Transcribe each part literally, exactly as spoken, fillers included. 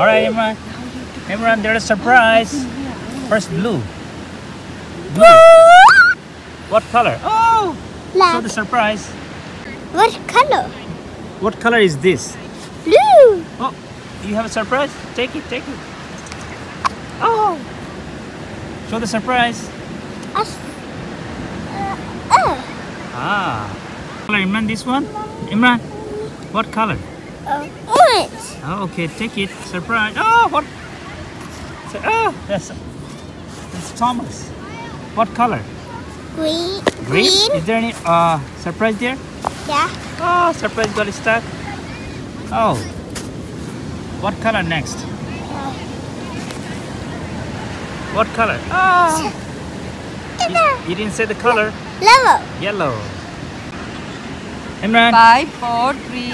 Alright, Imran. Imran, there's a surprise. First, blue. Blue. What color? Oh, black. So the surprise. What color? What color is this? Blue. Oh, you have a surprise? Take it, take it. Oh. Show the surprise. Uh, uh. Ah. Color, Imran, this one? Imran, what color? Uh, orange. Oh, okay, take it. Surprise. Oh, what? Oh, that's, that's Thomas. What color? Green. Green. Is there any uh, surprise there? Yeah. Oh, surprise got stuck. Oh. What color next? Uh, what color? Oh. You, you didn't say the color. Yellow. Yellow. Imran. Five, four, three,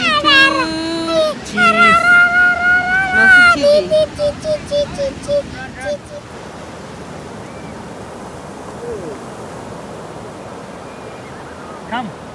two, cheese. Come.